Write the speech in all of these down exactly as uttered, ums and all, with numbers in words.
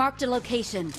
Marked a location.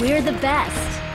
We're the best.